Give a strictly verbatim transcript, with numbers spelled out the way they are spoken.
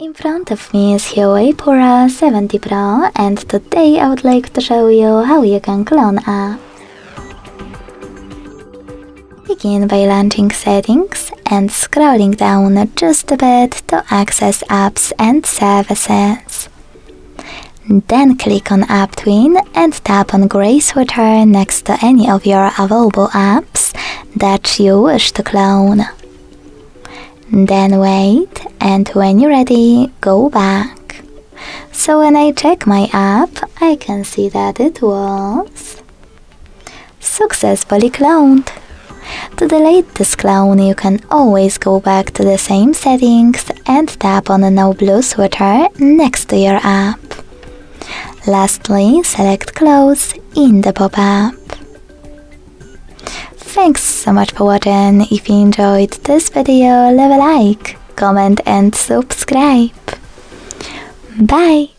In front of me is Huawei Pura seventy Pro, and today I would like to show you how you can clone app. Begin by launching settings and scrolling down just a bit to access apps and services. Then click on App Twin and tap on grey switcher next to any of your available apps that you wish to clone. Then wait, and when you're ready, go back. So when I check my app, I can see that it was successfully cloned. To delete this clone, you can always go back to the same settings and tap on the no blue switcher next to your app. Lastly, select close in the pop-up. Thanks so much for watching. If you enjoyed this video, leave a like, comment and subscribe. Bye!